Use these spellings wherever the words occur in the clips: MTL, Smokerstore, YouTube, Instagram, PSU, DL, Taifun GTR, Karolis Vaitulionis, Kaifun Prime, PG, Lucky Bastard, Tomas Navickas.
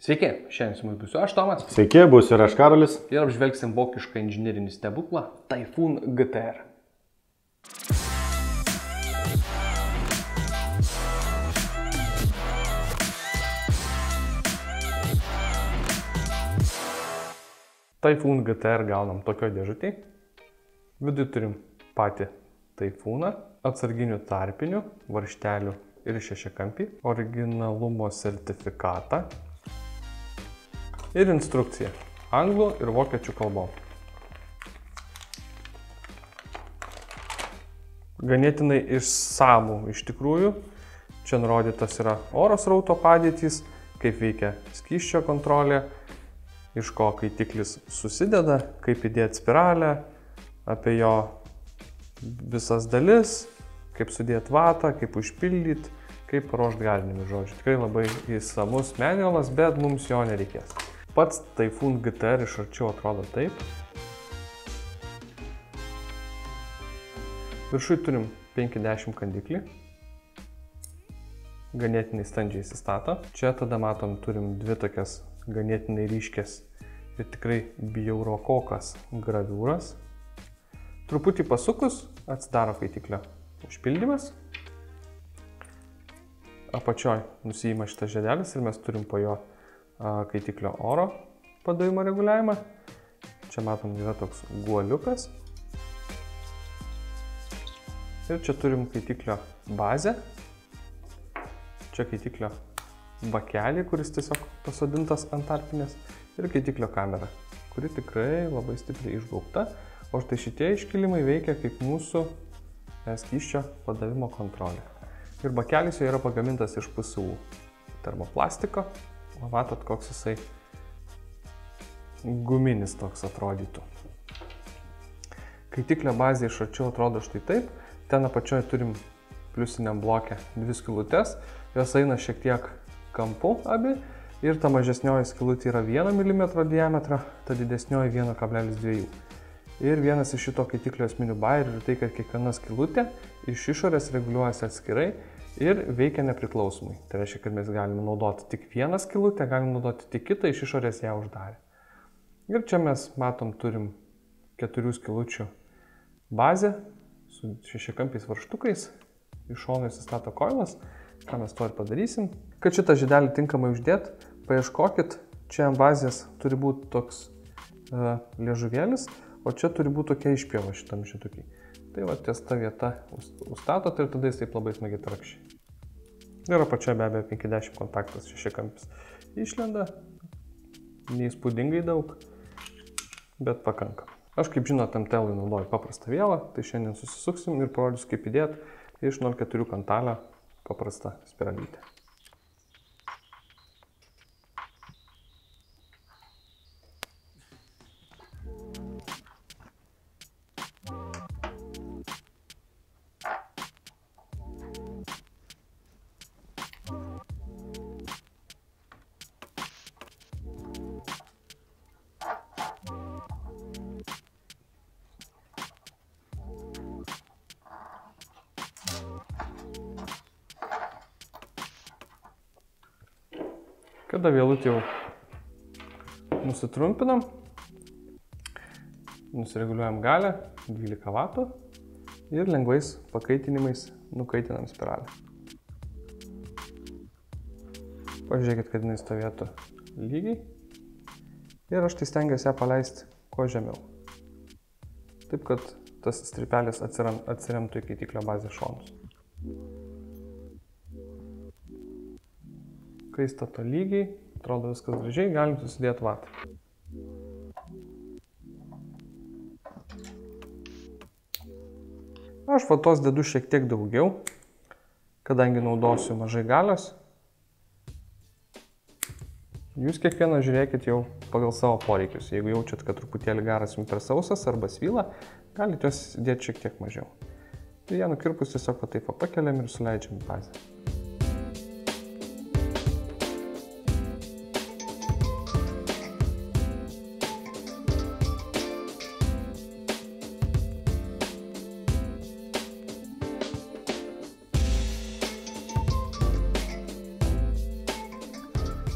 Sveiki, šiandien su mumis būsiu aš, Tomas. Sveiki, būsiu ir aš, Karolis. Ir apžvelgsim vokišką inžinierinį stebuklą Taifun GTR. Taifun GTR gaunam tokio dėžutį. Viduj turim patį Taifūną, atsarginių tarpinių, varštelių ir šešiakampį, originalumo sertifikatą ir instrukcija anglų ir vokiečių kalbom. Ganėtinai išsamų iš tikrųjų. Čia nurodytas yra oro srauto padėtys, kaip veikia skysčio kontrolė, iš ko kaitiklis susideda, kaip įdėti spiralę, apie jo visas dalis, kaip sudėti vatą, kaip užpildyti, kaip paruošti galinimį, žodžiu. Tikrai labai įsamus manualas, bet mums jo nereikės. Pats Taifun GTR iš arčiau atrodo taip. Viršui turim 50 kandiklį. Ganėtinai standžiai įsistato. Čia tada matom, turim dvi tokias ganėtinai ryškės ir tikrai bjaurokokas graviūras. Truputį pasukus atsidaro kaitiklio užpildymas. Apačioj nusijima šitas žiedelis ir mes turim po jo kaitiklio oro padavimo reguliavimą. Čia matom, yra toks guoliukas. Ir čia turim kaitiklio bazę. Čia kaitiklio bakelį, kuris tiesiog pasodintas ant tarpinės. Ir kaitiklio kamera, kuri tikrai labai stipriai išgaubta. O štai šitie iškilimai veikia kaip mūsų skysčio padavimo kontrolė. Ir bakelis jo yra pagamintas iš PSU termoplastiko. Matot, koks jisai guminis toks atrodytų. Kaitiklio bazė iš arčiau atrodo štai taip. Ten apačioje turim pliusiniam bloke dvi skylutes. Jos eina šiek tiek kampu abi. Ir ta mažesnioji skylutė yra 1 mm diametro, ta didesnioji 1,2 mm. Ir vienas iš šito kaitiklio esminių bairių yra tai, kad kiekviena skylutė iš išorės reguliuojasi atskirai ir veikia nepriklausomai. Tai reiškia, kad mes galime naudoti tik vieną skylutę, galime naudoti tik kitą, iš išorės ją uždarė. Ir čia mes matom, turim 4 skylučių bazę su 6-kampiais varštukais, iš šono įsistato koilas, ką mes to ir padarysim. Kad šitą žiedelį tinkamai uždėt, paieškokit, čia ant bazės turi būti toks liežuvėlis. O čia turi būti tokia išpjova šitam šitukiai. Tai va, ties ta vieta užstatot ir tada jis taip labai smagiai trakščiai. Ir apačioje be abejo 50 kontaktas, 6-kampis išlenda. Neįspūdingai daug, bet pakanka. Aš, kaip žinot, MTL naudoju paprastą vėlą, tai šiandien susisuksim ir parodysiu, kaip įdėti iš 0,4 kantalio paprastą spiralytę. Kada vėlut jau nusitrumpinam, nusireguliuojam galę 12 vatų ir lengvais pakaitinimais nukaitinam spiralę. Pažiūrėkit, kad jinai stovėtų lygiai ir aš tai stengiuosi ją paleisti kuo žemiau. Taip, kad tas strypelis atsiremtų į kaitiklio bazės šonus. Kai stato lygiai, atrodo viskas gražiai, galim susidėti vatą. Aš vatos dedu šiek tiek daugiau, kadangi naudosiu mažai galios. Jūs kiekvieną žiūrėkit jau pagal savo poreikius. Jeigu jaučiat, kad truputėlį garas jums per sausas arba svyla, galite jos dėti šiek tiek mažiau. Ir ją nukirpus tiesiog taip pakeliam ir suleidžiam į bazę.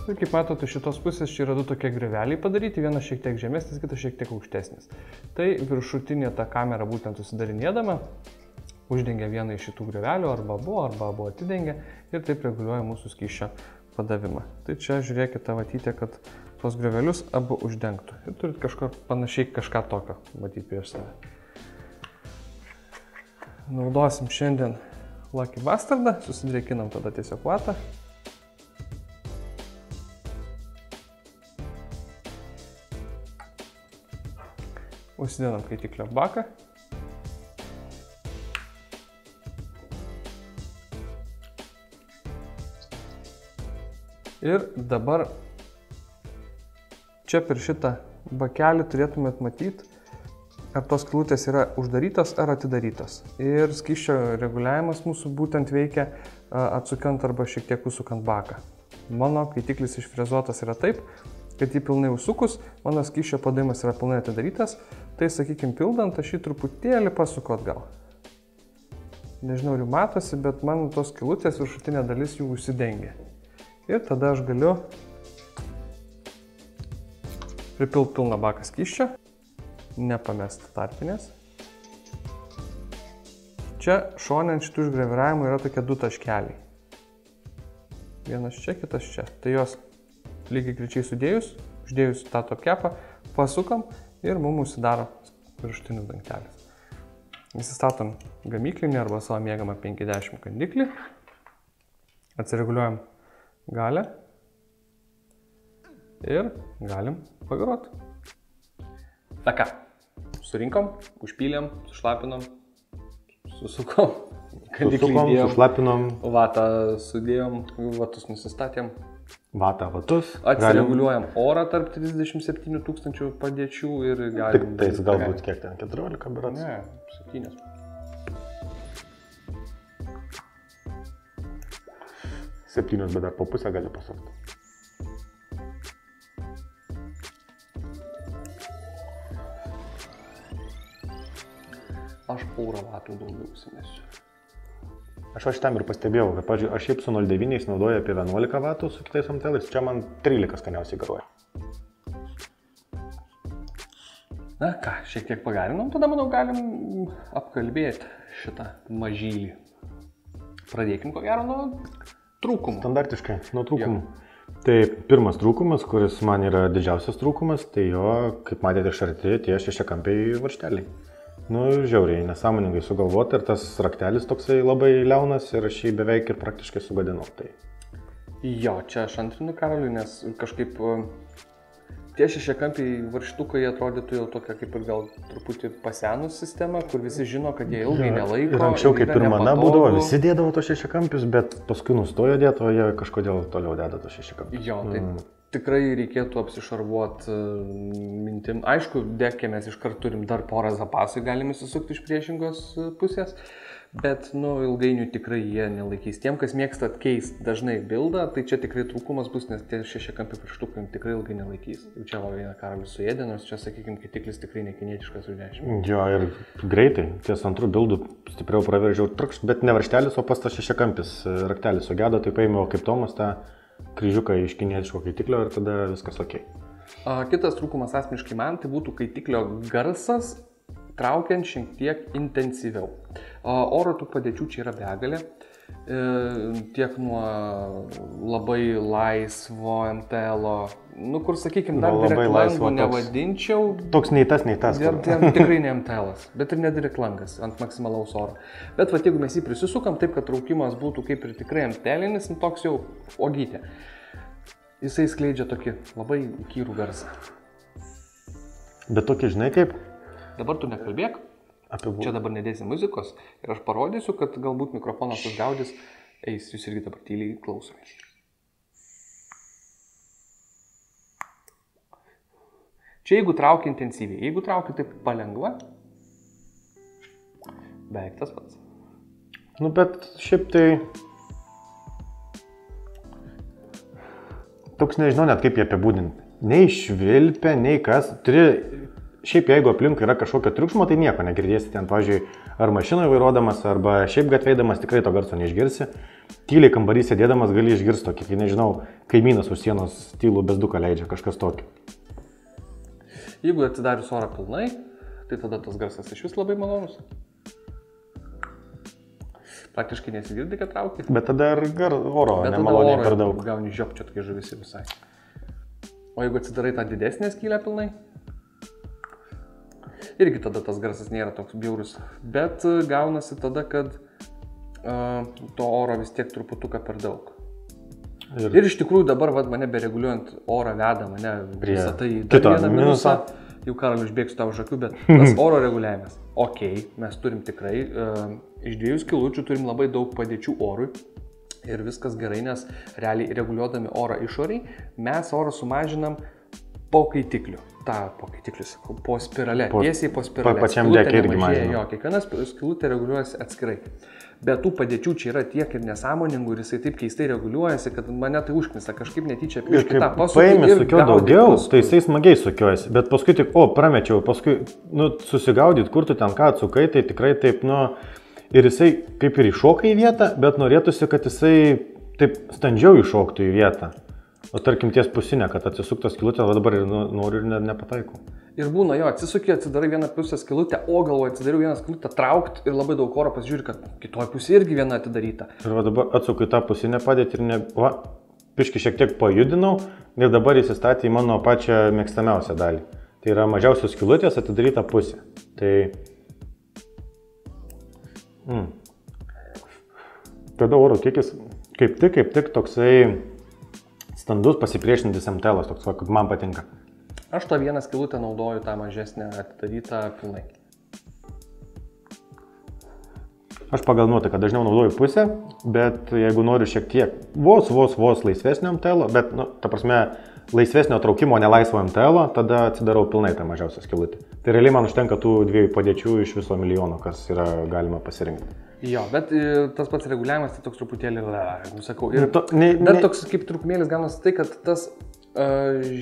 Ir kaip matote, šitos pusės čia yra du tokie griveliai padaryti, vienas šiek tiek žemesnis, kitas šiek tiek aukštesnis. Tai viršutinė ta kamera būtent susidarinėdama uždengia vieną iš šitų grivelių, arba buvo atidengia ir taip reguliuoja mūsų skyšio padavimą. Tai čia žiūrėkite, matyti, kad tos grivelius abu uždengtų. Ir turit kažkur panašiai kažką tokio matyti prieš save. Naudosim šiandien Lucky Bastardą, susidrėkinam tada tiesiog vatą. Užsidedam kaitiklio baką. Ir dabar čia per šitą bakelį turėtumėt matyti, ar tos skylutės yra uždarytos ar atidarytos. Ir skysčio reguliavimas mūsų būtent veikia atsukiant arba šiek tiek užsukant baką. Mano kaitiklis išfrezuotas yra taip, kad jį pilnai užsukus, mano skysčio padavimas yra pilnai atidarytas. Tai, sakykime, pildant, aš jį truputėlį pasuku atgal. Nežinau, ar jų matosi, bet man tos skylutės viršutinė dalis jų užsidengia. Ir tada aš galiu pripilti pilną baką skysčio, nepamesti tarpinės. Čia šone ant šitų išgraviravimų yra tokie du taškeliai. Vienas čia, kitas čia. Tai jos lygiai grečiai sudėjus, uždėjus tą top kepą, pasukam ir mums užsidaro viršutinis dangtelis. Įsistatom gamyklinį arba savo mėgamą 50 kandiklį. Atsireguliuojam galę ir galim pagroti. Na ką, surinkom, užpylėm, sušlapinom, susukom, kandiklį sušlapinom, vatą sudėjom, vatus nusistatėm. Vatą, vatus. Atsireguliuojam orą tarp 37 000 padėčių ir galim... Tik tais galbūt kiek ten, 14 berats? Ne, 7. Bet dar po pusę gali pasukti. Aš porą vatų daugiau užsimesiu. Aš šitam ir pastebėjau, kad, pavyzdžiui, aš šiaip su 0,9 naudoju apie 11 vatų su kitais MTL-ais, čia man 13 skaniausiai garuoja. Na ką, šiek tiek pagarinom, tada, manau, galim apkalbėti šitą mažylį. Pradėkim, ko gero, nuo trūkumų. Standartiškai, nuo trūkumų. Tai pirmas trūkumas, kuris man yra didžiausias trūkumas, tai jo, kaip matėte iš arti, tie šešiakampiai varžteliai. Nu, žiauriai, nesąmoningai sugalvoti ir tas raktelis toksai labai liaunas ir aš jį beveik ir praktiškai sugadinau. Tai. Jo, čia aš antrinu Karoliui, nes kažkaip tie šešiakampiai varžtukai atrodytų jau tokia kaip ir gal truputį pasenus sistema, kur visi žino, kad jie ilgai nelaiko. Ir anksčiau kaip ir mana būdavo, visi dėdavo tos šešiakampius, bet paskui nustojo dėti, o jie kažkodėl toliau deda tos šešiakampius. Jo, tai... Tikrai reikėtų apsišarvuoti mintim. Aišku, dėkė mes iškart turim dar porą zapasų, galime susukti iš priešingos pusės, bet nu, ilgainiui tikrai jie nelaikys. Tiem, kas mėgsta atkeisti dažnai bildą, tai čia tikrai trūkumas bus, nes tie šešiakampiai pirštukai tikrai ilgai nelaikys. Čia va vieną Karolis suėdė, nors čia, sakykime, kitiklis tikrai nekinietiškas už 10. Jo, ir greitai, ties antrų bildų stipriau praveržiau trukšt, bet ne varštelis, o pas tas šešiakampis raktelis sugedo, tai paėmiau kaip Tomas tą kryžiuką iš kinietiško kaitiklio ir tada viskas ok. Kitas trūkumas asmeniškai man tai būtų kaitiklio garsas, traukiant šiek tiek intensyviau. Oro tų padėčių čia yra begalė, tiek nuo labai laisvo MTL-o, nu kur, sakykime, dar direkt lango nevadinčiau. Toks nei tas, kur. Tikrai ne MTL-as, bet ir ne direkt langas ant maksimalaus oro. Bet va, jeigu mes jį prisisukam taip, kad traukimas būtų kaip ir tikrai MTL-inis, toks jau ogytė. Jisai skleidžia tokį labai įkyrų garsą. Bet tokį, žinai kaip? Dabar tu nekalbėk. Čia dabar nedėsim muzikos ir aš parodysiu, kad galbūt mikrofonas užgaudys. Eis, jūs irgi dabar tyliai klausomės. Čia jeigu traukia intensyviai, jeigu traukia taip palengva, beveik tas pats. Nu, bet šiaip tai... Toks nežinau net kaip jį apibūdinti. Nei švilpia, nei kas. Turi... Šiaip jeigu aplink yra kažkokio triukšmo, tai nieko negirdėsite. Ten, pavyzdžiui, ar mašinoje vairuodamas, arba šiaip gatveidamas tikrai to garso neišgirsi. Tyliai kambarys sėdėdamas gali išgirsti tokį, kai nežinau, kaimynas už sienos tylų bezduką leidžia, kažkas tokio. Jeigu atsidarius orą pilnai, tai tada tas garsas iš vis labai malonus. Praktiškai nesigirdi, kad traukia. Bet tada ir oro nemaloniai per daug. Gauni žiopčio tokie žuvisi visai. O jeigu atsidarai tą didesnę skylę pilnai, irgi tada tas garsas nėra toks bjaurus. Bet gaunasi tada, kad to oro vis tiek truputuką per daug. Ir iš tikrųjų dabar vat, mane bereguliuojant orą veda mane visą tai dar vieną minusą. Jau Karoliu išbėgsiu tau už akių, bet tas oro reguliavimas. Ok, mes turim tikrai iš dviejų skylučių turim labai daug padėčių orui ir viskas gerai, nes realiai reguliuodami orą išoriai, mes orą sumažinam po kaitikliu. Ta po kaitikliu, sakau, po spirale, tiesiai po spirale. Pačiam dėkį irgi mažinam. Jo, kiekviena skylutė reguliuojasi atskirai. Bet tų padėčių čia yra tiek ir nesąmoningų ir jisai taip keistai reguliuojasi, kad mane tai užknisa, kažkaip netyčia prieš kitą pasukį ir paimi sukio daugiau, tai jisai smagiai sukiojasi, bet paskui tik, o, pramečiau, paskui, nu, susigaudyt, kur tu ten ką atsukai, tai tikrai taip, nu, ir jisai kaip ir iššoka į vietą, bet norėtųsi, kad jisai taip standžiau iššoktų į vietą. O tarkim ties pusinę, kad atsisuktas skylutė, va dabar ir noriu ir nepataikau. Ir būna, jo, atsisukė, atsidarai vieną pusę skylutę, o galvoju, atsidariau vieną skylutę, traukt ir labai daug oro pasižiūri, kad kitoj pusė irgi viena atidaryta. Ir va dabar atsukai tą pusinę padėti ir ne... Va, piškį šiek tiek pajudinau ir dabar jis įstatė į mano pačią mėgstamiausią dalį. Tai yra mažiausios skylutės atidaryta pusė. Tai... Tada oro kiekis kaip tik toksai... Standus pasipriešintis MTL, toks, kaip man patinka. Aš tą vieną skylutę naudoju tą mažesnę atidarytą pilnai. Aš pagal nuotaiką dažniau naudoju pusę, bet jeigu noriu šiek tiek vos laisvesnio MTL, bet, nu, ta prasme, laisvesnio traukimo nelaisvo MTL, tada atsidarau pilnai tą mažiausią skylutę. Tai realiai man užtenka tų dviejų padėčių iš viso milijono, kas yra galima pasirinkti. Jo, bet tas pats reguliavimas tai toks truputėlį, nusakau, ir dar toks kaip trupmėlis gaunasi tai, kad tas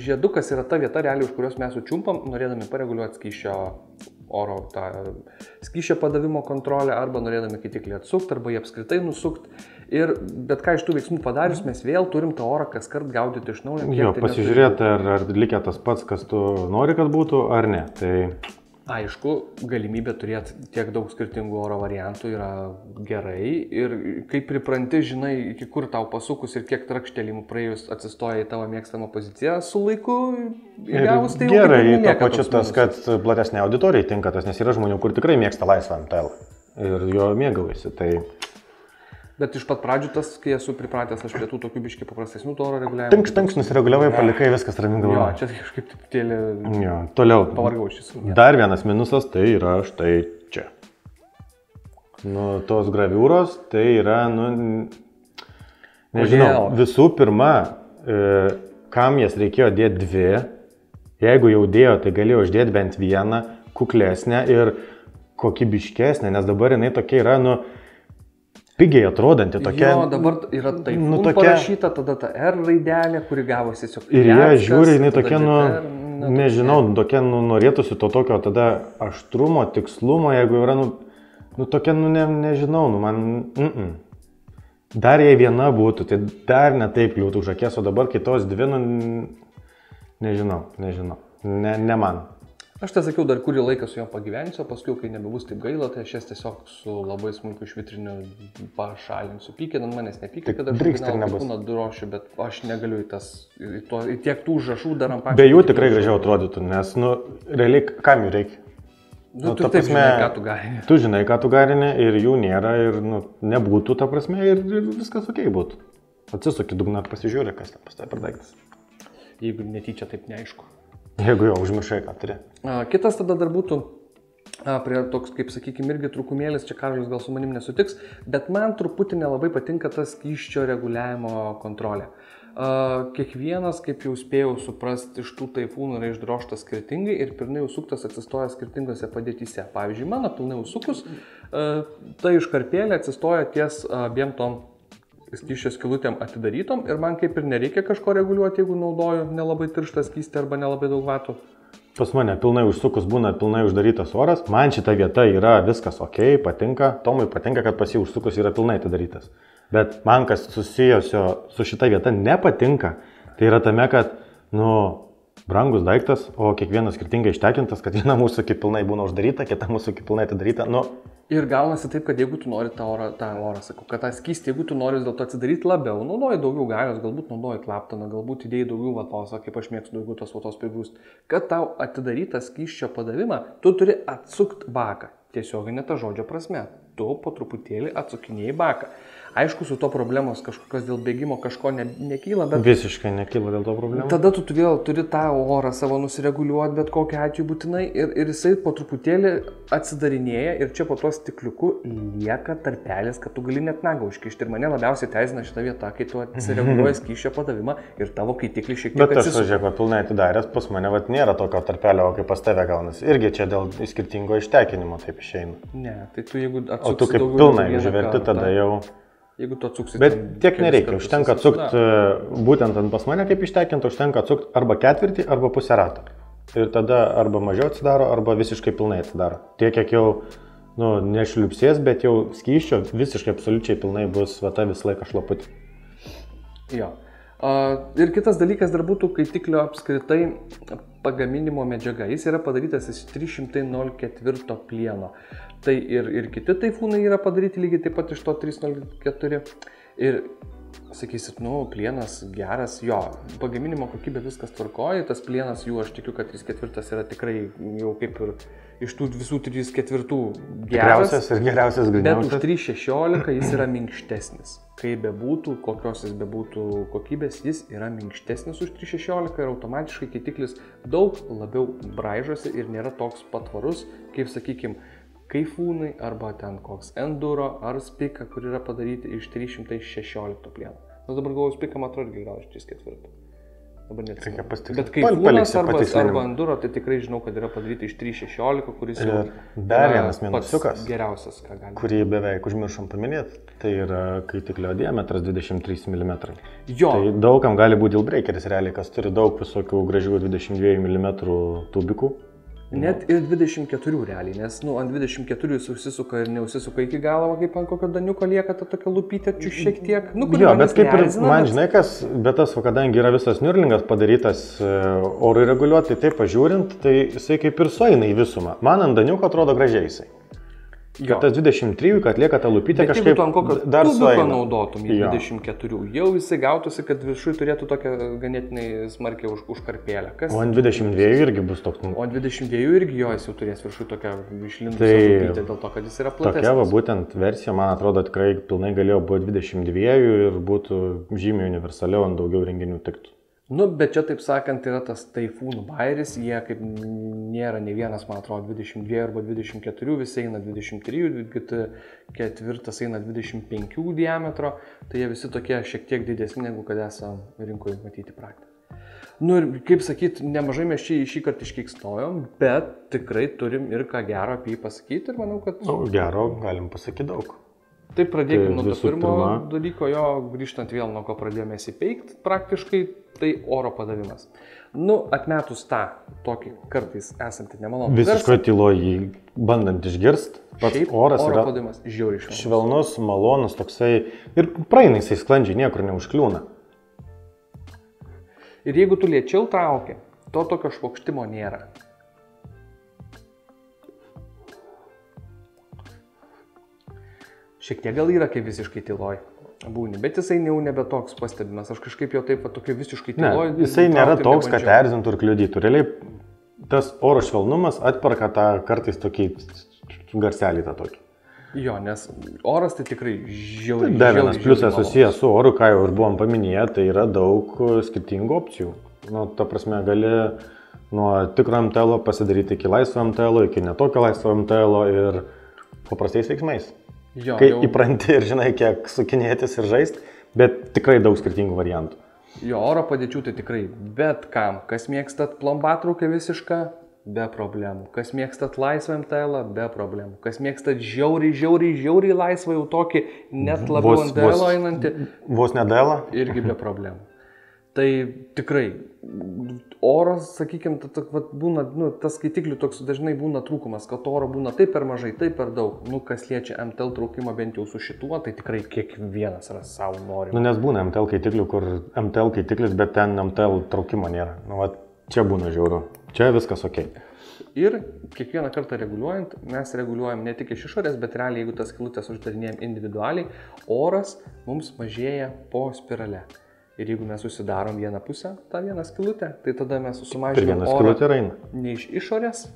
žiedukas yra ta vieta realiai, už kurios mes sučiumpam, norėdami pareguliuoti skyšio oro, tą skyšio padavimo kontrolę, arba norėdami kaitiklį atsukti, arba jį apskritai nusukti. Ir bet ką iš tų veiksmų padarius, mes vėl turim tą orą kaskart gaudyti iš naujo. Jo, pasižiūrėti, ar likia tas pats, kas tu nori, kad būtų, ar ne. Tai... Aišku, galimybė turėti tiek daug skirtingų oro variantų yra gerai ir kaip pripranti, žinai, iki kur tau pasukus ir kiek trakštelimų praėjus atsistoja į tavo mėgstamą poziciją su laiku įgavus, tai gerai, to pačiu tas, kad platesnė auditorijai tinka tas, nes yra žmonių, kur tikrai mėgsta laisvą MTL ir jo mėgaujasi, tai... Bet iš pat pradžių tas, kai esu pripratęs, aš prie tų tokių biškiai paprastesnių to oro reguliavimų. Tinkš, nusireguliavai, palikai, viskas ramindavo. Jo, čia kažkaip truputėlį pavargau šis. Dar vienas minusas, tai yra štai čia. Nu, tos graviūros, tai yra, nu, nežinau, visų pirma, kam jas reikėjo dėti dvi, jeigu jau dėjo, tai galėjau uždėti bent vieną, kuklesnę ir kokybiškesnę, nes dabar jinai tokia yra, nu, pigiai atrodanti tokia... Jo, dabar yra taip, nu, tokia... parašyta, tada ta R raidelė, kuri gavosi tiesiog... Ir jie žiūri, jinai tokia, nu, nežinau, tokia, nu, norėtųsi to tokio tada aštrumo, tikslumo, jeigu yra, nu, tokia, nu, nežinau, nu, man... Dar jei viena būtų, tai dar ne taip jau už akies, o dabar kitos dvi, nu, nežinau, ne man. Aš tai sakiau, dar kurį laiką su juo pagyvensiu, o paskui, kai nebebus taip gaila, tai aš jas tiesiog su labai smulkiu švitriniu pašalinsiu. Pykė, ant manęs nepykė, kad aš kūną drošiu, bet aš negaliu į tiek tų užrašų dar ant pačių. Be jų tikrai gražiau atrodytų, nes, nu, realiai, kam jų reikia? Nu, tu taip žinai, ką tu garini. Tu žinai, ką tu garini ir jų nėra ir, nu, nebūtų, ta prasme, ir viskas ok būtų. Atsisuki dugną ir pasižiūrė, kas ten pas tai padaiktas. Jeigu netyčia taip neaišku. Jeigu jau užmiršai, ką turi. Kitas tada dar būtų, prie toks, kaip sakykime, irgi trūkumėlis, čia Karolis gal su manim nesutiks, bet man truputį nelabai patinka tas skysčio reguliavimo kontrolė. Kiekvienas, kaip jau spėjau suprasti, iš tų taifūnų yra išdroštas skirtingai ir pilnai užsuktas atsistoja skirtingose padėtyse. Pavyzdžiui, mano pilnai užsukus, tai iškarpėlė atsistoja ties abiem tom skysčio skylutėm atidarytom ir man kaip ir nereikia kažko reguliuoti, jeigu naudoju nelabai tirštą skystį arba nelabai daug vatų. Pas mane pilnai užsukus būna pilnai uždarytas oras. Man šita vieta yra viskas ok, patinka. Tomui patinka, kad pas jį užsukus yra pilnai atidarytas. Bet man, kas susijusio su šita vieta, nepatinka. Tai yra tame, kad, nu, brangus daiktas, o kiekvienas skirtingai ištekintas, kad viena mūsų kaip pilnai būna uždaryta, kita mūsų kaip pilnai atidaryta. Nu. Ir gaunasi taip, kad jeigu tu nori tą orą, sakau, kad tą skystį, jeigu tu nori dėl to atsidaryti labiau, naudoji daugiau galios, galbūt naudoji klaptoną, galbūt idėjai daugiau vatos, kaip aš mėgstu daugiau tos vatos prigrūst, kad tau atidarytą skyščio padavimą, tu turi atsukti baką, tiesiog ne ta žodžio prasme, tu po truputėlį atsukinėjai baką. Aišku, su to problemos kažkokios dėl bėgimo kažko nekyla, bet... Visiškai nekyla dėl to problemų. Tada tu vėl turi tą orą savo nusireguliuoti, bet kokią atveju būtinai, ir jisai po truputėlį atsidarinėja, ir čia po tuo stikliuku lieka tarpelis, kad tu gali net nagą užkišti. Ir mane labiausiai teisina šitą vietą, kai tu atsireguliuoji skyščio padavimą ir tavo kaitiklis šiek tiek atsisuka. Bet aš, žiūrėk, pilnai atidaręs, pas mane vat nėra tokio tarpelio, kaip pas tave gaunasi. Irgi čia dėl skirtingo ištekinimo taip išeina. Ne, tai tu jeigu atsuksi daugiau... O tu kaip pilnai užverti, tada jau... Jeigu tu atsuksit... Bet tiek nereikia, užtenka atsukti būtent ant pas mane kaip ištekinti, užtenka atsukti arba ketvirtį, arba pusę rato. Ir tada arba mažiau atsidaro, arba visiškai pilnai atsidaro. Tiek, kiek jau, nu, nešliupsės, bet jau skyščio visiškai absoliučiai pilnai bus vata visą laiką šlaputį. Jo. Ir kitas dalykas dar būtų kaitiklio apskritai pagaminimo medžiaga. Jis yra padarytas iš 304 plieno. Tai ir kiti taifūnai yra padaryti lygiai taip pat iš to 304. Ir sakysit, nu, plienas geras, jo, pagaminimo kokybė viskas tvarkoja, tas plienas jų, aš tikiu, kad 3/4 yra tikrai jau kaip ir iš tų visų 3/4 geriausias ir geriausias griniausias. Bet už 316 jis yra minkštesnis. Kaip bebūtų, kokios jis bebūtų kokybės, jis yra minkštesnis už 316 ir automatiškai keitiklis daug labiau braižosi ir nėra toks patvarus, kaip, sakykim, kaifūnai arba ten koks enduro ar spika, kur yra padaryti iš 316 plieno. Nors dabar galvoju, spika man atrodo gal iš 304. Dabar neatsimenu. Bet kaifūnas arba enduro, tai tikrai žinau, kad yra padaryti iš 316, kuris yra pats geriausias, ką galima. Kurį beveik užmiršom paminėti, tai yra kaitiklio diametras 23 mm. Jo. Tai daugam gali būti deal breakeris realiai, kas turi daug visokių gražių 22 mm tubikų. Net ir 24 realiai, nes, nu, ant 24 jis užsisuka ir neužsisuka iki galo, kaip ant kokio daniuko lieka ta tokia lupytė, čia šiek tiek, nu, kur jo, bet kaip ir man, žinai, kas, bet tas, kadangi yra visas niurlingas padarytas orui reguliuoti, tai pažiūrint, tai jisai kaip ir sueina į visumą. Man ant daniuko atrodo gražiai jisai. Jo. Kad tas 23, kad lieka tą lupytę kažkaip dar sueina. Bet jeigu tu panaudotum į 24, jau jisai gautųsi, kad viršui turėtų tokią ganėtinai smarkiai užkarpėlę. Kas? O ant 22 irgi bus toks. O ant 22 irgi jo jis jau turės viršui tokią išlindusią lupytę, dėl to, kad jis yra platesnis. Tokia va būtent versija, man atrodo, tikrai pilnai galėjo būti 22 ir būtų žymiai universaliau ant daugiau renginių tiktų. Nu, bet čia, taip sakant, yra tas taifūnų bairis, jie kaip nėra ne vienas, man atrodo, 22 arba 24, visi eina 23, ketvirtas eina 25 diametro, tai jie visi tokie šiek tiek didesni, negu kad esam rinkoje matyti praktiką. Nu ir, kaip sakyt, nemažai mes šį kartą iškeikstojom, bet tikrai turim ir ką gero apie jį pasakyti ir manau, kad... Nu, gero galim pasakyti daug. Taip, pradėkime nuo to pirmo dalyko, jo, grįžtant vėl nuo ko pradėjome įsipeikti, praktiškai tai oro padavimas. Nu, atmetus tą tokį kartais esantį nemalonų garsą. Visiškai tyloji, bandant išgirst, pats oras yra švelnus, malonus, toksai ir praeina jisai sklandžiai, niekur neužkliūna. Ir jeigu tu lėčiau trauki, to tokio švokštimo nėra. Šiek tiek gal yra, kai visiškai tyloj būni, bet jisai jau nebe toks pastebimas, aš kažkaip jo taip, tokiu visiškai tyloj... Ne, jisai nėra toks, kad erzintų ir kliudytų, realiai tas oro švelnumas atperka tą kartais tokį garselį tą tokį. Jo, nes oras tai tikrai žiauriai... Dar vienas pliusas susijęs su oru, ką jau ir buvom paminėję, tai yra daug skirtingų opcijų. Nu, ta prasme, gali nuo tikro MTL pasidaryti iki laisvo MTL, iki netokio laisvo MTL ir paprastais veiksmais. Jo, kai jau įpranti ir žinai, kiek sukinėtis ir žaisti, bet tikrai daug skirtingų variantų. Jo, oro padėčių tai tikrai bet kam. Kas mėgstat plombatraukę visišką, be problemų. Kas mėgstat laisvą MTL, be problemų. Kas mėgstat žiauriai laisvą, jau tokį net labiau ant DL einantį. Vos ne DL. Irgi be problemų. Tai tikrai oras, sakykime, būna, nu, tas skaitiklių toks dažnai būna trūkumas, kad oro būna taip per mažai, taip per daug. Nu, kas liečia MTL traukimą bent jau su šituo, tai tikrai kiekvienas yra savo norima. Nu, nes būna MTL skaitiklių, kur MTL skaitiklis, bet ten MTL traukimo nėra. Nu, va, čia būna žiauru. Čia viskas ok. Ir kiekvieną kartą reguliuojant, mes reguliuojam ne tik iš išorės, bet realiai, jeigu tas skylutės uždarinėjam individualiai, oras mums mažėja po spirale. Ir jeigu mes susidarom vieną pusę, tą vieną skylutę, tai tada mes sumažinam orą ne iš išorės,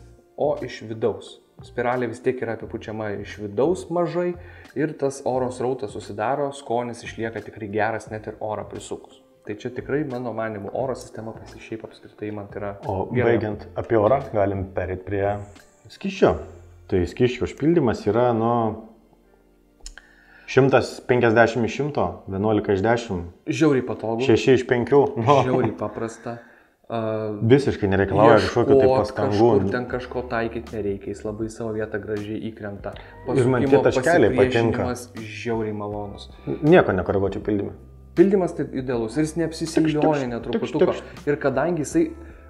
o iš vidaus. Spiralė vis tiek yra apipučiama iš vidaus mažai ir tas oro srautas susidaro, skonis išlieka tikrai geras net ir orą prisukus. Tai čia tikrai, mano manimu, oro sistema pasišiaip apskritai man yra gerai. O baigiant apie orą, galim perėti prie skyščio. Tai skyščio užpildymas yra nuo 150 iš 100, 11 iš 10. Žiauriai patogu. 6 iš 5. Žiauriai paprasta. Visiškai nereikalauja kažkokio tai pastangų. Kažkur ten kažko taikyti nereikia, jis labai savo vietą gražiai įkrenta. Ir man tie taškeliai patinka. Žiauriai malonus. Nieko nekoreguočiau pildymą. Pildymas tai idealus ir jis neapsisilioja netruputuką. Ir kadangi jisai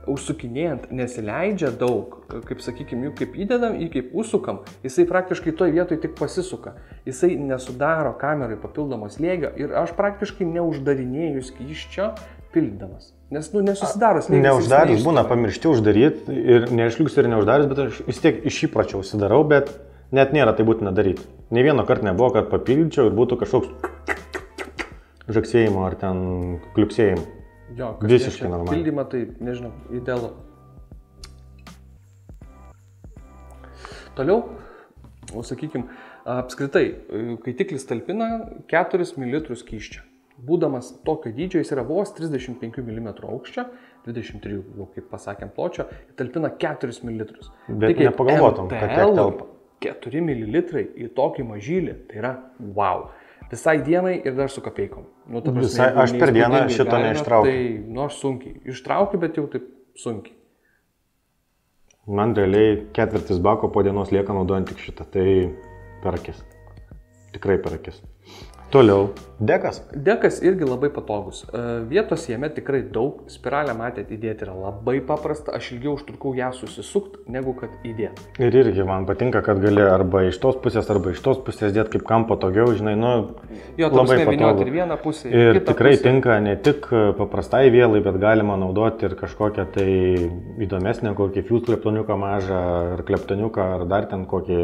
užsukinėjant nesileidžia daug, kaip sakykime, jų kaip įdedam ir kaip užsukam, jisai praktiškai toj vietoj tik pasisuka. Jisai nesudaro kamerai papildomos lėgio ir aš praktiškai neuždarinėjau skyščio pildydamas. Nes nu, nesusidaros. Neuždarius būna, pamiršti uždaryti ir neišliuks ir neuždarius, bet aš vis tiek iš įpračiau užsidarau, bet net nėra tai būtina daryti. Ne vieno kartą nebuvo, kad papildyčiau ir būtų kažkoks žaksėjimo ar ten kliuksėjimo. Jo, visiškai normaliai. Pildymą tai, nežinau, idealu. Toliau, o sakykime, apskritai, kai tiklis talpina 4 ml skysčio. Būdamas tokio dydžio, jis yra vos 35 mm aukščio, 23, kaip pasakėm, pločio, talpina 4 ml. Bet nepagalvotum, kad tiek talpa. 4 ml į tokį mažylį, tai yra wow. Visai dienai ir dar su kapeikom. Nu, prasme, visai, aš per dieną šito neištraukiu. Tai, nu, aš sunkiai. Ištraukiu, bet jau taip sunkiai. Man realiai 1/4 bako po dienos lieka naudojant tik šitą. Tai perkis. Tikrai perkis. Toliau. Dekas. Dekas irgi labai patogus. Vietos jame tikrai daug. Spiralę matėt, įdėti yra labai paprasta. Aš ilgiau užtrukau ją susisukti, negu kad įdėti. Ir irgi man patinka, kad gali arba iš tos pusės dėti kaip kam patogiau, žinai, nu, jo, labai patogu. Ir vieną pusę, ir tikrai pusę. Tinka ne tik paprastai vėlai, bet galima naudoti ir kažkokią tai įdomesnę, kokį fuse kleptoniuką mažą, ar kleptoniuką, ar dar ten kokį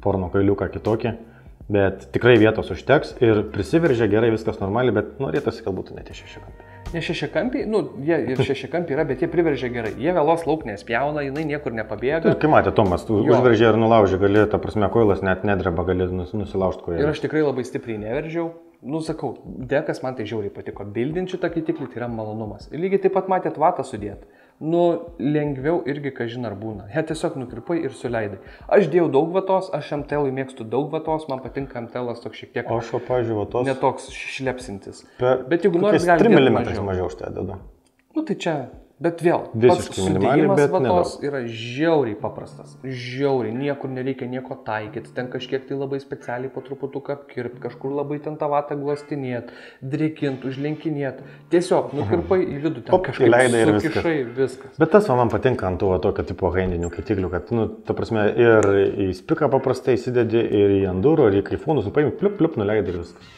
porno kailiuką kitokį. Bet tikrai vietos užteks ir prisiveržia gerai, viskas normaliai, bet norėtųsi, kad būtų ne tie šešiakampiai. Ne šešiakampiai, nu, jie ir šešiakampiai yra, bet jie priveržia gerai. Jie vėlos lauk nespjauna, jinai niekur nepabėga. Ir kai matė Tomas, tu užveržė ir nulaužė, gali, ta prasme, koilas net nedreba, gali nusilaužti koilą. Ir aš tikrai labai stipriai neveržiau. Nu, sakau, dekas man tai žiauriai patiko. Bildinti šitą skaitiklį tai yra malonumas. Ir lygiai taip pat matėt vatą sudėti. Nu, lengviau irgi, kažin ar būna. Jie tiesiog nukripai ir suleidai. Aš dėjau daug vatos, aš MTL'ui mėgstu daug vatos, man patinka MTL'as toks šiek tiek... Aš, pavyzdžiui, vatos... Netoks šlepsintis. Bet jeigu noris, gali dėti mažiau. 3 mm mažiau štai dėda. Nu, tai čia... Bet vėl, pats sudėjimas vatos yra žiauriai paprastas. Žiauriai, niekur nereikia nieko taikyti. Ten kažkiek tai labai specialiai po truputuką apkirpti, kažkur labai ten tą vatą glostinėti, drėkinti, užlenkinėti. Tiesiog nukirpai į vidų, ten kažkaip sukišai viskas. Bet tas man patinka ant tokio tipo haindinių skaitiklių, kad, nu, ta prasme, ir į spiką paprastai įsidedi, ir į ant durų, ir į kaifonų, supaimi, pliup, pliup, nuleidai ir viskas.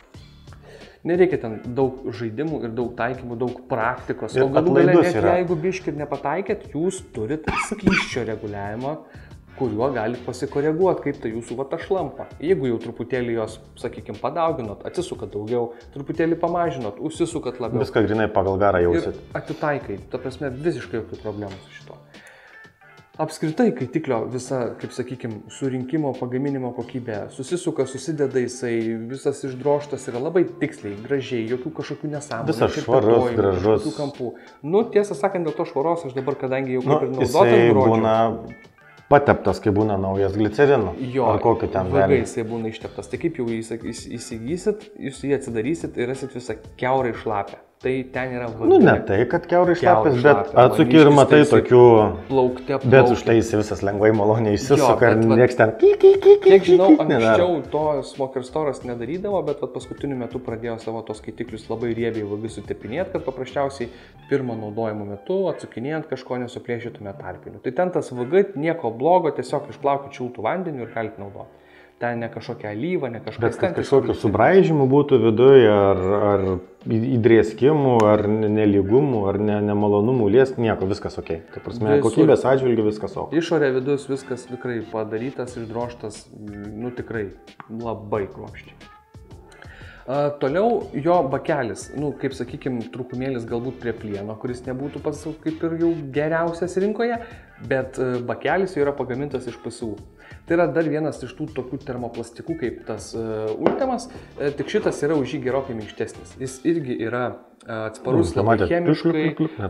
Nereikia ten daug žaidimų ir daug taikymų, daug praktikos. O galų gale, net jeigu biškį nepataikėt, jūs turit skyščio reguliavimą, kuriuo galite pasikoreguoti, kaip tai jūsų vata šlampa. Jeigu jau truputėlį jos, sakykime, padauginot, atsisukat daugiau, truputėlį pamažinot, užsisukat labiau. Viską grinai pagal garą jausit. Atitaikai, ta prasme, visiškai jokių problemų su šito. Apskritai, kai tiklio visa, kaip sakykime, surinkimo, pagaminimo kokybė susisuka, susideda jisai, visas išdroštas yra labai tiksliai, gražiai, jokių kažkokių nesąmonės. Visas švarus, gražus. Kampų. Nu, tiesą sakant, dėl to švaros aš dabar, kadangi jau kaip ir naudotas grožio. Pateptas, kai būna naujas glicerinų. Jo, vagai jisai būna išteptas. Tai kaip jau įsigysit, jūs jį atsidarysit ir rasit visą kiaurą ir šlapę. Tai ten yra vandenė. Nu, ne tai, kad kiaurai šlapės, bet atsuki ir matai tokių... Plaukte. Bet už tai jis visas lengvai maloniai įsisuka ir nieks ten... Kiek žinau, anksčiau to Smokerstore'as nedarydavo, bet paskutiniu metu pradėjo savo tos skaitiklius labai riebiai labai sutepinėti, kad paprasčiausiai pirmo naudojimo metu atsukinėjant kažko nesupriešytume tarpinių. Tai ten tas vagai nieko blogo, tiesiog išplaukit šiltų vandeniu ir galite naudoti. Ten ne kažkokia alyva, ne kažkas. Bet kažkokio subraižymų būtų viduje, ar įdrėskimų, ar nelygumų, ar nemalonumų liest, nieko, viskas ok. Tai prasme, kokybės atžvilgiu viskas ok. Išorė vidus viskas tikrai padarytas, išdroštas, nu tikrai labai kruopščiai. Toliau jo bakelis, nu kaip sakykime, trūkumėlis galbūt prie plieno, kuris nebūtų pas kaip ir jau geriausias rinkoje, bet bakelis jau yra pagamintas iš PSU. Tai yra dar vienas iš tų tokių termoplastikų, kaip tas ultimas, tik šitas yra už jį gerokai minkštesnis. Jis irgi yra atsparus labai chemiškai,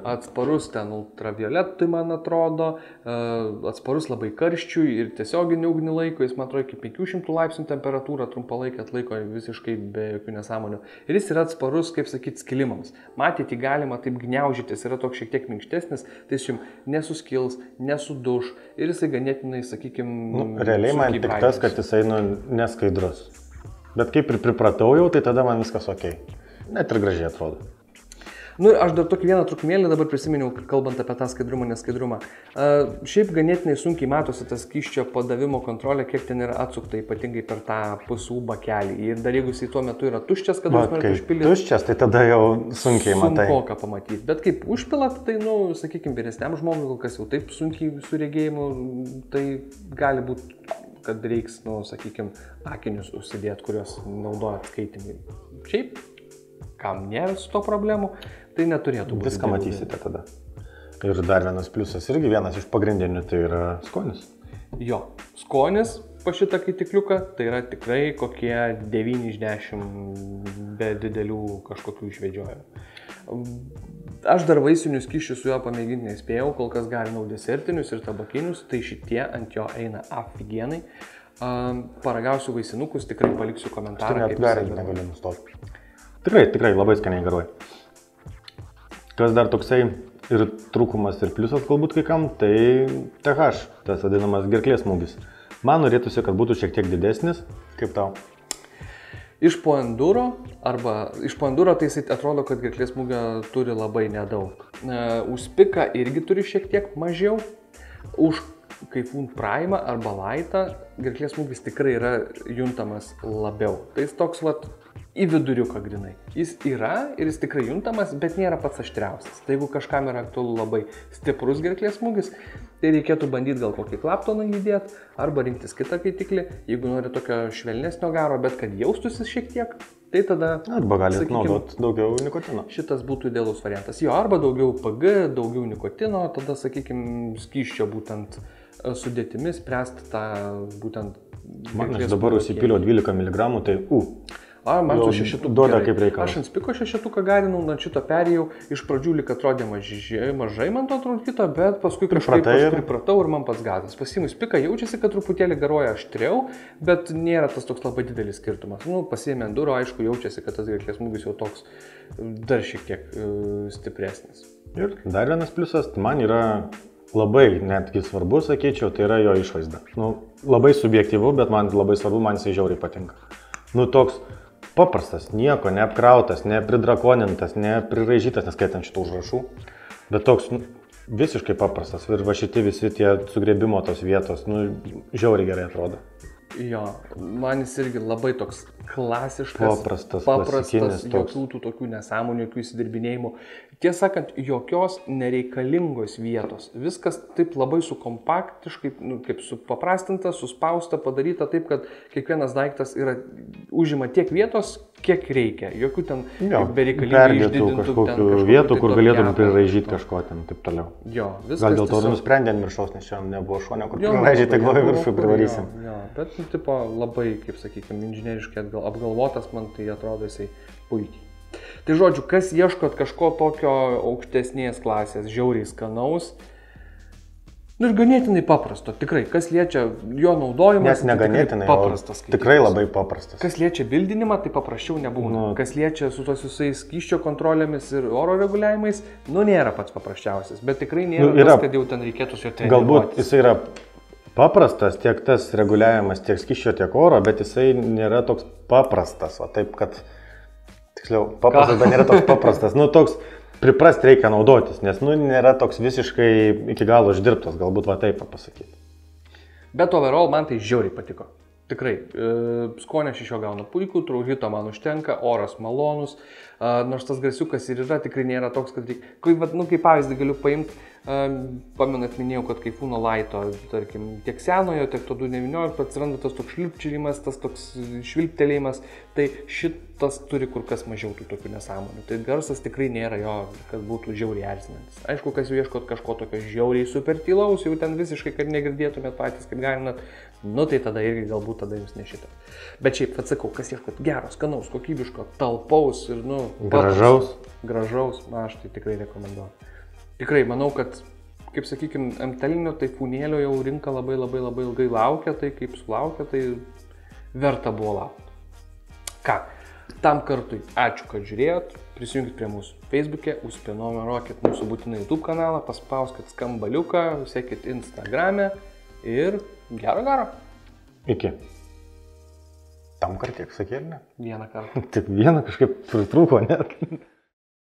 atsparus ten ultravioletui, man atrodo, atsparus labai karščiui ir tiesioginių ugnį laiko, jis man atrodo iki 500 laipsnių temperatūrą trumpalaikį atlaiko visiškai be jokių nesąmonių. Ir jis yra atsparus, kaip sakyti, skilimams. Matyti galima taip gniaužytis, yra toks šiek tiek minkštesnis, tai jis jums nesuskils, nesuduš ir jisai ganėtinai, sakykime, realiai man tik tas, kad jisai neskaidrus. Bet kaip ir pripratau jau, tai tada man viskas ok. Net ir gražiai atrodo. Nu ir aš dar tokį vieną trūkumėlį dabar prisiminiau, kalbant apie tą skaidrumą, neskaidrumą. Šiaip ganėtinai sunkiai matosi tas skyščio padavimo kontrolė, kiek ten yra atsukta ypatingai per tą PSU bakelį. Ir dar jeigu jisai tuo metu yra tuščias, kad jūs norite užpilyti... Tuščias, tai tada jau sunkiai matai. Sunkoka pamatyti. Bet kaip užpilat, tai, nu, sakykime, vyresniam žmogui, kas jau taip sunkiai su regėjimu, tai gali būti, kad reiks, nu, sakykime, akinius užsidėti, kuriuos naudojat skaitimui. Šiaip, kam ne su to problemu. Tai neturėtų būti. Viską matysite tada. Ir dar vienas pliusas, irgi vienas iš pagrindinių, tai yra skonis. Jo, skonis po šitą skaitikliuką, tai yra tikrai kokie 9 iš 10 be didelių kažkokių išvedžiojimų. Aš dar vaisinius kiščius su juo pamėginti nespėjau, kol kas garinau desertinius ir tabakinius, tai šitie ant jo eina afigienai. Paragausiu vaisinukus, tikrai paliksiu komentarą. Aš tai net garinti negaliu nustoti. Tikrai, tikrai labai skaniai garuoja. Kas dar toksai ir trūkumas, ir pliusas galbūt kai kam, tai TH, tas vadinamas gerklės smūgis. Man norėtųsi, kad būtų šiek tiek didesnis, kaip tau. Iš po enduro tai jis atrodo, kad gerklės smūgio turi labai nedaug. Už piką irgi turi šiek tiek mažiau, už Kaifun Prime arba Lightą gerklės smūgis tikrai yra juntamas labiau. Tai jis toks vat... Į viduriuką grinai. Jis yra ir jis tikrai juntamas, bet nėra pats aštriausias. Tai jeigu kažkam yra aktualu labai stiprus gerklės smūgis, tai reikėtų bandyti gal kokį klaptoną įdėti arba rinktis kitą skaitiklį, jeigu nori tokio švelnesnio garo, bet kad jaustųsi šiek tiek, tai tada... Arba galite naudoti daugiau nikotino. Šitas būtų idealus variantas. Jo, arba daugiau PG, daugiau nikotino, tada, sakykime, skyščio būtent sudėtimis spręsti tą būtent... Man aš dabar užsipiliau 12 mg, tai man su šešituku duoda kaip reikalas. Aš ant spiko šešituką garinau, ant šito perėjau, iš pradžių lyg atrodė mažai man to atrodyto, bet paskui kažkaip aš pripratau ir man pats gazas. Pasiimu spiką, jaučiasi, kad truputėlį garuoja aštriau, bet nėra tas toks labai didelis skirtumas. Nu, pasiėmė enduro, aišku, jaučiasi, kad tas gerklės smūgis jau toks dar šiek tiek stipresnis. Ir dar vienas pliusas, man yra labai netgi svarbu, sakyčiau, tai yra jo išvaizda. Nu, labai subjektyvu, bet man labai svarbu, man jisai žiauriai patinka. Nu, toks paprastas, nieko, neapkrautas, nepridrakonintas, nepriraižytas, neskaitant šitų užrašų, bet toks nu, visiškai paprastas ir va šitie visi tie sugrebimo tos vietos, nu, žiauriai gerai atrodo. Jo, man jis irgi labai toks klasiškas, paprastas jokių tų tokių nesąmonių, jokių įsidirbinėjimų. Tiesą sakant, jokios nereikalingos vietos. Viskas taip labai sukompaktiškai, nu, kaip supaprastinta, suspausta, padaryta taip, kad kiekvienas daiktas yra, užima tiek vietos, kiek reikia. Jokių ten bereikalingų išdidintų vietų, kur galėtum priraižyti kažko ten, taip toliau. Jo, viskas. Gal dėl to nusprendėm viršaus, nes čia nebuvo šonio, kur priražyti, tai galvoju viršų privarysim. Bet, nu, tipo, labai, kaip sakykime, inžinieriškai apgalvotas, man tai atrodo jisai puikiai. Tai žodžiu, kas ieškot kažko tokio aukštesnės klasės, žiauriai skanaus, Ir ganėtinai paprasto, tikrai, kas liečia jo naudojimą, tai ganėtinai paprastas. Tikrai labai paprastas. Kas liečia bildinimą, tai paprasčiau nebūna. Nu, kas liečia su tos visais skyščio kontrolėmis ir oro reguliavimais, nu nėra pats paprasčiausias, bet tikrai nėra, nu, yra, tas, kad jau ten reikėtų su jo treniruotis. Galbūt jis yra paprastas, tiek tas reguliavimas, tiek skyščio, tiek oro, bet jisai nėra toks paprastas, o taip, kad, tiksliau, paprastas, bet nėra toks paprastas, nu toks... Priprast reikia naudotis, nes nu, nėra toks visiškai iki galo išdirbtas, galbūt va taip pasakyti. Bet overall man tai žiauriai patiko. Tikrai, skonio iš jo gaunu puikų, traužito man užtenka, oras malonus, nors tas garsiukas ir yra, tikrai nėra toks, kad reikia... Nu, kaip pavyzdį galiu paimti, paminat, minėjau, kad kai Funo Laito, tarkim, tiek senojo, tiek to 219 atsiranda tas toks švilpčilimas, tas toks švilptelėjimas, tai šitas turi kur kas mažiau tų tokių nesąmonių. Tai garsas tikrai nėra jo, kad būtų žiauriai erzinantis. Aišku, kas jau ieškot kažko tokio žiauriai super tylaus, jau ten visiškai, kad negirdėtumėt patys, kaip galinat, nu tai tada irgi galbūt tada jums ne šitą. Bet šiaip atsakau, kas ieškot geros, skanaus, kokybiško, talpaus ir nu... Gražaus. Gražaus, aš tai tikrai rekomenduoju. Tikrai manau, kad, kaip sakykime, MTL-inio taifūnėlio jau rinka labai ilgai laukia, tai kaip sulaukia, tai verta buvo laukti. Ką, tam kartui ačiū, kad žiūrėjot, prisijungit prie mūsų Facebook'e, užsiprenumeruokit mūsų būtinai YouTube kanalą, paspauskit skambaliuką, sekit Instagram'e ir... Gero garo. Iki. Tam kartiek sakė, ne? Vieną kartą. Tik vieną kažkaip pritrūko net.